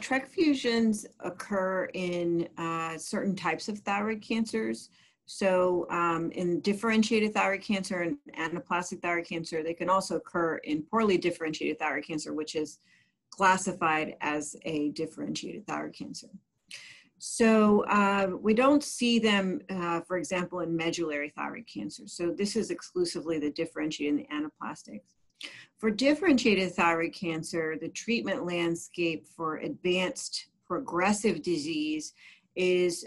TRK fusions occur in certain types of thyroid cancers. So in differentiated thyroid cancer and anaplastic thyroid cancer, they can also occur in poorly differentiated thyroid cancer, which is classified as a differentiated thyroid cancer. So we don't see them, for example, in medullary thyroid cancer. So this is exclusively the differentiated and the anaplastics. For differentiated thyroid cancer, the treatment landscape for advanced progressive disease is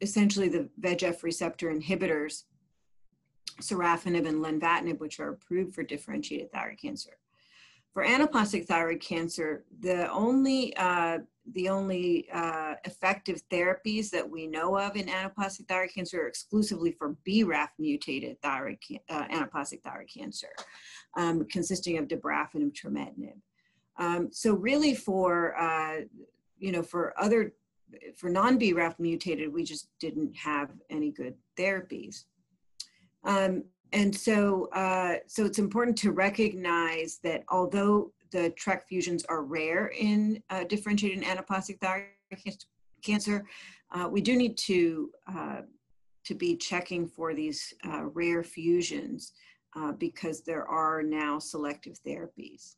essentially the VEGF receptor inhibitors, sorafenib and lenvatinib, which are approved for differentiated thyroid cancer. For anaplastic thyroid cancer, the only effective therapies that we know of in anaplastic thyroid cancer are exclusively for BRAF mutated thyroid anaplastic thyroid cancer, consisting of dabrafenib and trametinib. So really, for for non-BRAF mutated, we just didn't have any good therapies. And so, so it's important to recognize that although the TRK fusions are rare in differentiated anaplastic thyroid cancer, we do need to be checking for these rare fusions because there are now selective therapies.